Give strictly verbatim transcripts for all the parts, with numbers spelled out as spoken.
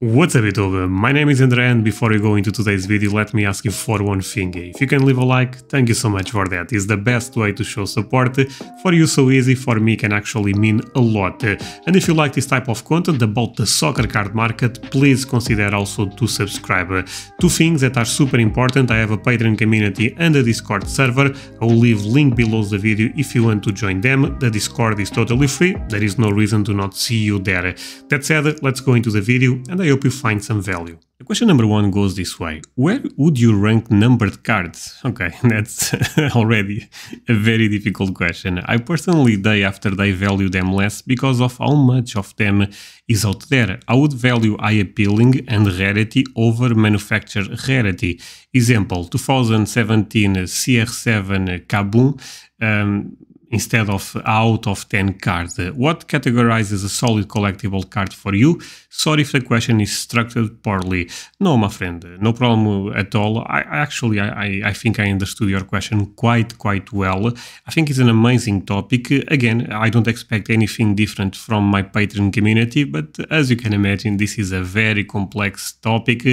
What's up, YouTube? My name is André, and before we go into today's video, let me ask you for one thing. If you can leave a like, thank you so much for that. It's the best way to show support. For you, so easy, for me can actually mean a lot. And if you like this type of content about the soccer card market, please consider also to subscribe. Two things that are super important: I have a Patreon community and a Discord server. I will leave link below the video if you want to join them. The Discord is totally free, there is no reason to not see you there. That said, let's go into the video, and I I hope you find some value. The question number one goes this way: where would you rank numbered cards? Okay, that's already a very difficult question. I personally day after day value them less because of how much of them is out there. I would value eye appealing and rarity over manufactured rarity. Example, two thousand seventeen C R seven Kabum, um, instead of out of ten card. What categorizes a solid collectible card for you? Sorry if the question is structured poorly. No, my friend, no problem at all. I actually, I, I think I understood your question quite, quite well. I think it's an amazing topic. Again, I don't expect anything different from my Patreon community, but as you can imagine, this is a very complex topic.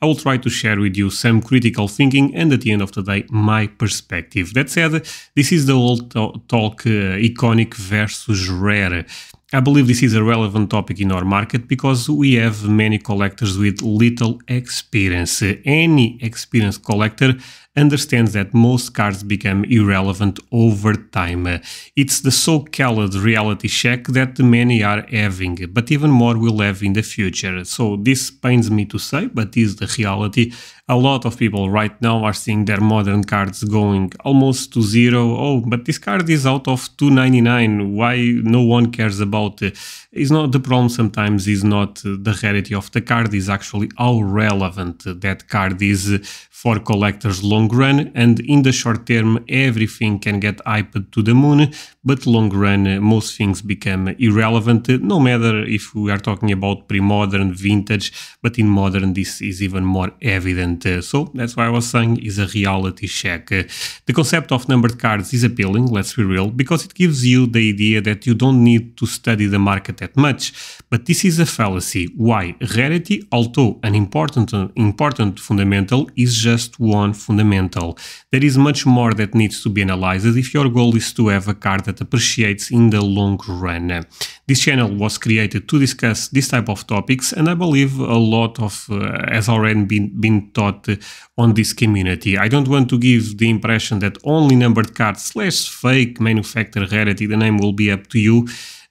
I will try to share with you some critical thinking and, at the end of the day, my perspective. That said, this is the old topic. Talk, uh, iconic versus rare. I believe this is a relevant topic in our market because we have many collectors with little experience. Any experienced collector understands that most cards become irrelevant over time. It's the so-called reality check that many are having, but even more will have in the future. So this pains me to say, but is the reality. A lot of people right now are seeing their modern cards going almost to zero. Oh, but this card is out of two ninety-nine. Why no one cares about it? It's not the problem. Sometimes is not the rarity of the card, is actually how relevant that card is for collectors long run. And in the short term, everything can get hyped to the moon, but long run, most things become irrelevant, no matter if we are talking about pre-modern, vintage, but in modern, this is even more evident. So that's why I was saying is a reality check. The concept of numbered cards is appealing, let's be real, because it gives you the idea that you don't need to study the market that much, but this is a fallacy. Why? Rarity, although an important, important fundamental, is just one fundamental. There is much more that needs to be analyzed if your goal is to have a card that appreciates in the long run. This channel was created to discuss this type of topics, and I believe a lot of uh, has already been, been taught uh, on this community. I don't want to give the impression that only numbered cards slash fake manufactured rarity, the name will be up to you,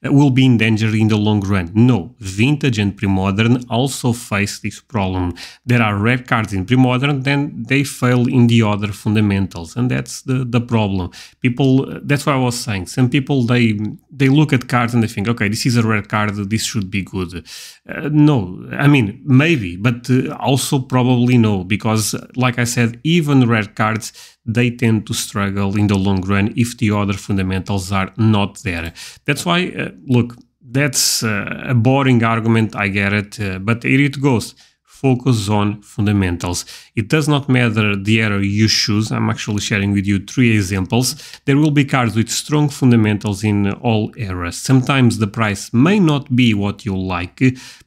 will be in danger in the long run. No, vintage and pre-modern also face this problem. There are rare cards in pre-modern, then they fail in the other fundamentals, and that's the, the problem. People, that's what I was saying, some people, they, they look at cards and they think, okay, this is a rare card, this should be good. Uh, no, I mean, maybe, but uh, also probably no, because like I said, even rare cards, they tend to struggle in the long run if the other fundamentals are not there. That's why, uh, look, that's uh, a boring argument, I get it, uh, but here it goes. Focus on fundamentals. It does not matter the era you choose. I'm actually sharing with you three examples. There will be cards with strong fundamentals in all eras. Sometimes the price may not be what you like,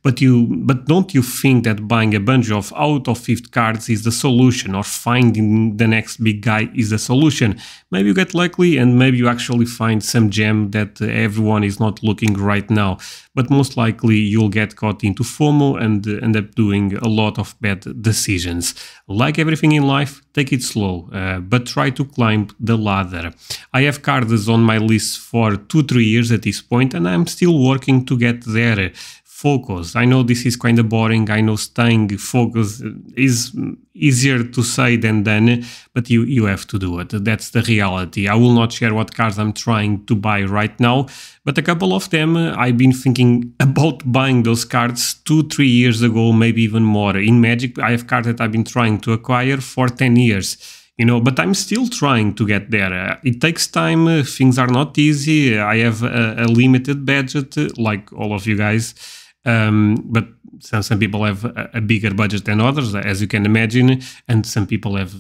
but you but don't you think that buying a bunch of out of fifth cards is the solution, or finding the next big guy is the solution? Maybe you get lucky and maybe you actually find some gem that everyone is not looking right now, but most likely you'll get caught into FOMO and end up doing a lot of bad decisions. Like everything in life, take it slow, uh, but try to climb the ladder. I have cards on my list for two, three years at this point, and I'm still working to get there. Focus. I know this is kind of boring. I know staying focused is easier to say than done, but you, you have to do it. That's the reality. I will not share what cards I'm trying to buy right now, but a couple of them, I've been thinking about buying those cards two, three years ago, maybe even more. In Magic, I have cards that I've been trying to acquire for ten years. You know, but I'm still trying to get there. It takes time, uh, things are not easy. I have a, a limited budget, uh, like all of you guys. Um, but some, some people have a, a bigger budget than others, as you can imagine, and some people have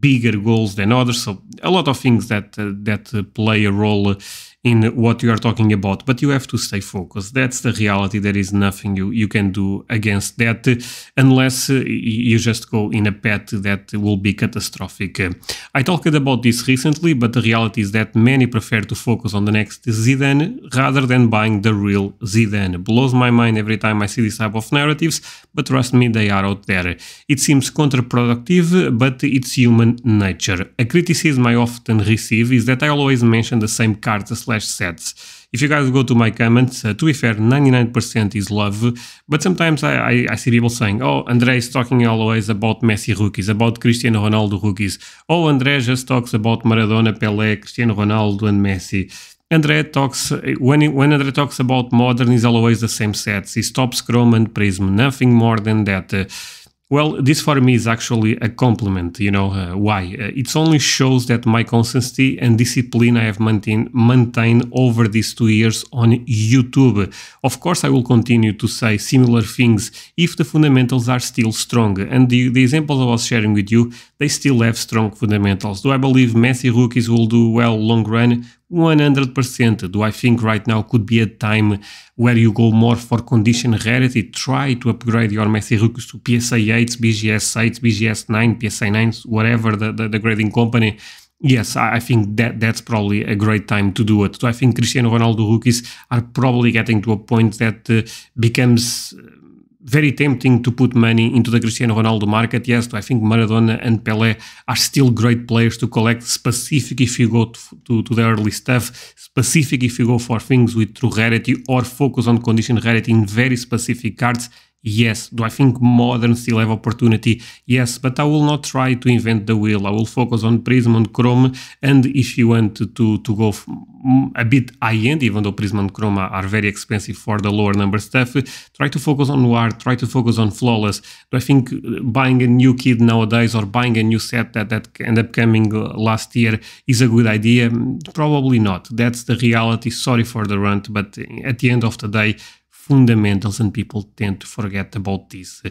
bigger goals than others. So a lot of things that, uh, that play a role in what you are talking about, but you have to stay focused. That's the reality. There is nothing you, you can do against that unless uh, you just go in a path that will be catastrophic. Uh, I talked about this recently, but the reality is that many prefer to focus on the next Zidane rather than buying the real Zidane. It blows my mind every time I see this type of narratives, but trust me, they are out there. It seems counterproductive, but it's human nature. A criticism I often receive is that I always mention the same cards slash sets. If you guys go to my comments, uh, to be fair, ninety-nine percent is love, but sometimes I, I, I see people saying, oh, André is talking always about Messi rookies, about Cristiano Ronaldo rookies. Oh, André just talks about Maradona, Pelé, Cristiano Ronaldo and Messi. André talks, when, he, when André talks about modern, is always the same sets. He's Topps Chrome and Prism, nothing more than that. Uh, Well, this for me is actually a compliment, you know, uh, why? Uh, it only shows that my consistency and discipline I have maintain, maintained over these two years on YouTube. Of course, I will continue to say similar things if the fundamentals are still strong. And the, the examples I was sharing with you, they still have strong fundamentals. Do I believe Messi rookies will do well long run? one hundred percent. Do I think right now could be a time where you go more for condition rarity? Try to upgrade your Messi rookies to P S A eights, B G S eights, B G S nine, P S A nines, whatever the, the, the grading company. Yes, I think that that's probably a great time to do it. So I think Cristiano Ronaldo rookies are probably getting to a point that uh, becomes very tempting to put money into the Cristiano Ronaldo market. Yes, I think Maradona and Pelé are still great players to collect, specific if you go to, to, to the early stuff, specific if you go for things with true rarity or focus on condition rarity in very specific cards. Yes. Do I think modern still have opportunity? Yes, but I will not try to invent the wheel. I will focus on Prism and Chrome, and if you want to, to go a bit high-end, even though Prism and Chrome are very expensive for the lower number stuff, try to focus on Noir, try to focus on Flawless. Do I think buying a new kid nowadays or buying a new set that, that ended up coming last year is a good idea? Probably not. That's the reality. Sorry for the rant, but at the end of the day, fundamentals, and people tend to forget about this.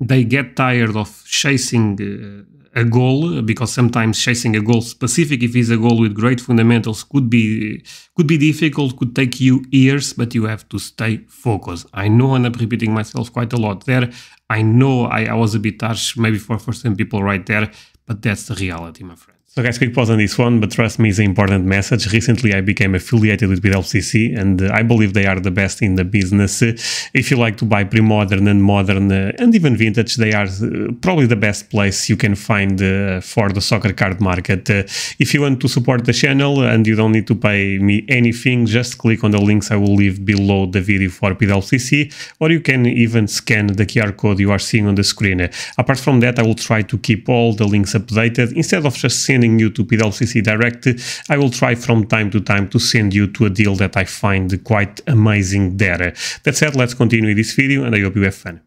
They get tired of chasing uh, a goal, because sometimes chasing a goal specific, if it's a goal with great fundamentals, could be could be difficult, could take you years, but you have to stay focused. I know I'm repeating myself quite a lot there. I know I, I was a bit harsh maybe for, for some people right there, but that's the reality, my friend. So guys, quick pause on this one, but trust me, it's an important message. Recently, I became affiliated with P W C C, and uh, I believe they are the best in the business. Uh, if you like to buy pre-modern and modern uh, and even vintage, they are uh, probably the best place you can find uh, for the soccer card market. Uh, if you want to support the channel and you don't need to pay me anything, just click on the links I will leave below the video for P W C C, or you can even scan the Q R code you are seeing on the screen. Uh, apart from that, I will try to keep all the links updated instead of just sending you to P W C C direct. I will try from time to time to send you to a deal that I find quite amazing there. That said, let's continue this video and I hope you have fun.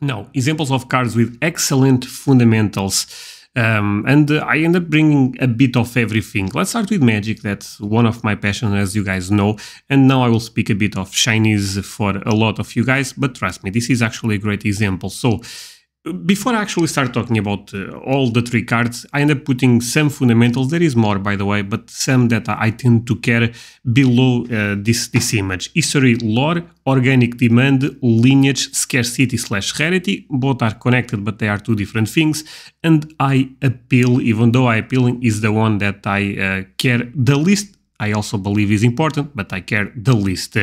Now, examples of cards with excellent fundamentals. Um, and uh, I end up bringing a bit of everything. Let's start with Magic. That's one of my passions, as you guys know. And now I will speak a bit of shinies for a lot of you guys, but trust me, this is actually a great example. So, before I actually start talking about uh, all the three cards, I end up putting some fundamentals, there is more by the way, but some that I tend to care below uh, this, this image. History, lore, organic demand, lineage, scarcity slash rarity, both are connected but they are two different things, and I appeal, even though I appealing is the one that I uh, care the least. I also believe is important, but I care the least.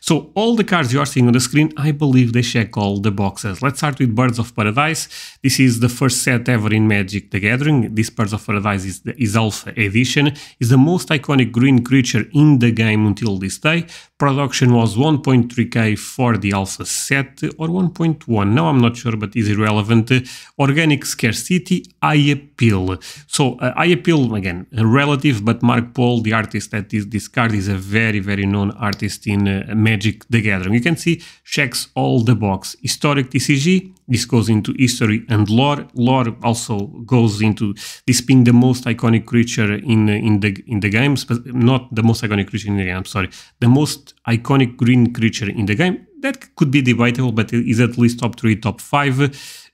So all the cards you are seeing on the screen, I believe they check all the boxes. Let's start with Birds of Paradise. This is the first set ever in Magic: The Gathering. This Birds of Paradise is, the, is Alpha Edition. It's the most iconic green creature in the game until this day. Production was one point three K for the Alpha set, or one point one. Now I'm not sure, but is irrelevant. Organic scarcity, I appeal. So uh, I appeal again, relative, but Mark Paul, the artist that is, this card is a very, very known artist in uh, Magic: The Gathering. You can see, checks all the box. Historic T C G, this goes into history and lore. Lore also goes into this being the most iconic creature in, in, the, in the game, not the most iconic creature in the game, I'm sorry, the most iconic green creature in the game. That could be debatable, but it is at least top three, top five.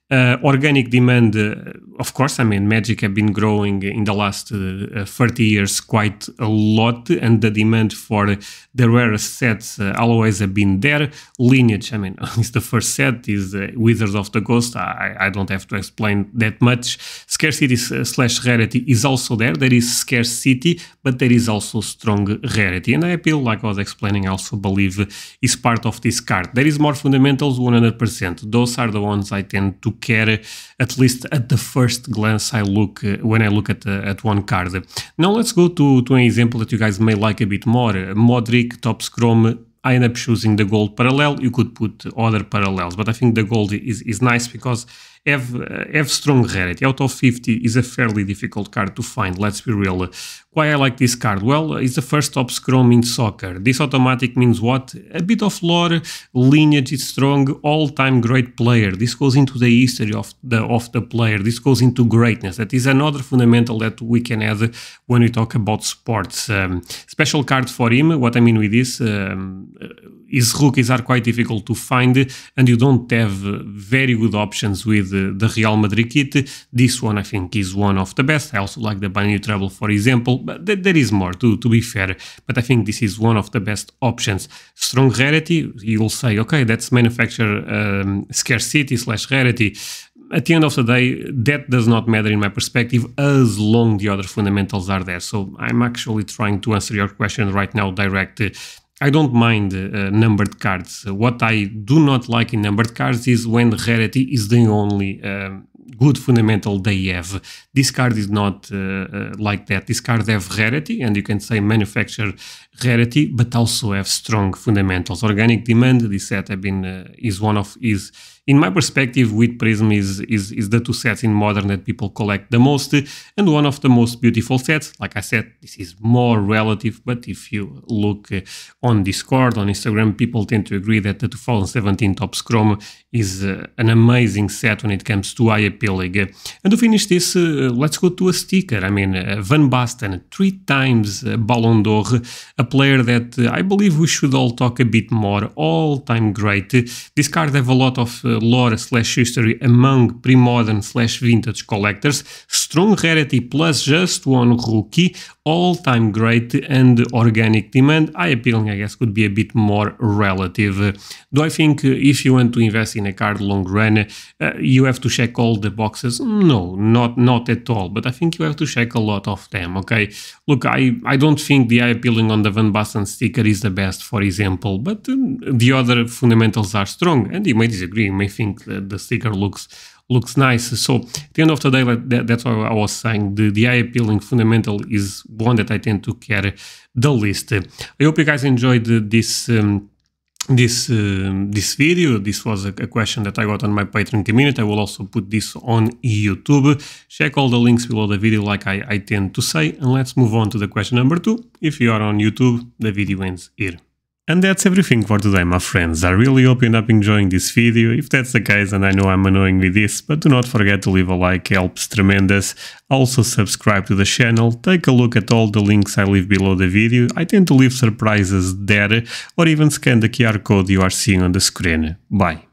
Uh, organic demand, uh, of course, I mean, Magic have been growing in the last uh, thirty years quite a lot, and the demand for the rare sets uh, always have been there. Lineage, I mean, it's the first set, is uh, Wizards of the Coast, I, I don't have to explain that much. Scarcity slash rarity is also there, there is scarcity, but there is also strong rarity, and I appeal, like I was explaining, I also believe is part of this card. There is more fundamentals, one hundred percent, those are the ones I tend to care, at least at the first glance I look uh, when I look at, uh, at one card. Now let's go to, to an example that you guys may like a bit more. uh, Modric, Topps Chrome. I end up choosing the gold parallel. You could put other parallels, but I think the gold is, is nice because have, uh, have strong rarity. Out of fifty is a fairly difficult card to find, let's be real. Why I like this card? Well, it's the first Topps Chrome in soccer. This automatic means what? A bit of lore, lineage is strong, all-time great player. This goes into the history of the, of the player. This goes into greatness. That is another fundamental that we can add when we talk about sports. Um, special card for him. What I mean with this, um, his rookies are quite difficult to find, and you don't have very good options with uh, the Real Madrid kit. This one, I think, is one of the best. I also like the Banyu Trouble, for example, but th there is more, to, to be fair. But I think this is one of the best options. Strong rarity, you'll say, okay, that's manufacturer um, scarcity slash rarity. At the end of the day, that does not matter in my perspective as long the other fundamentals are there. So I'm actually trying to answer your question right now direct. Uh, I don't mind uh, numbered cards. What I do not like in numbered cards is when rarity is the only um, good fundamental they have. This card is not uh, uh, like that. This card have rarity, and you can say manufacture rarity, but also have strong fundamentals. Organic demand, this set have been, uh, is one of is. In my perspective, with Prism is, is, is the two sets in Modern that people collect the most, and one of the most beautiful sets. Like I said, this is more relative, but if you look uh, on Discord, on Instagram, people tend to agree that the two thousand seventeen Topps Chrome is uh, an amazing set when it comes to high appealing. Uh, and to finish this, uh, let's go to a sticker. I mean, uh, Van Basten, three times uh, Ballon d'Or, a player that uh, I believe we should all talk a bit more, all-time great. Uh, this card have a lot of uh, lore slash history among pre-modern slash vintage collectors, strong rarity plus just one rookie, all-time great and organic demand. High appealing, I guess, could be a bit more relative. Do I think if you want to invest in a card long run, uh, you have to check all the boxes? No, not not at all, but I think you have to check a lot of them, okay? Look, I, I don't think the high appealing on the Van Basten sticker is the best, for example, but um, the other fundamentals are strong, and you may disagree, I think that the sticker looks looks nice. So at the end of the day, that, that's what I was saying, the, the eye appealing fundamental is one that I tend to care the least. I hope you guys enjoyed this um, this uh, this video. This was a, a question that I got on my Patreon community. I will also put this on YouTube. Check all the links below the video, like I, I tend to say, and let's move on to the question number two. If you are on YouTube, the video ends here. And that's everything for today, my friends. I really hope you end up enjoying this video. If that's the case, and I know I'm annoying with this, but do not forget to leave a like, helps tremendous. Also subscribe to the channel, take a look at all the links I leave below the video. I tend to leave surprises there, or even scan the Q R code you are seeing on the screen. Bye.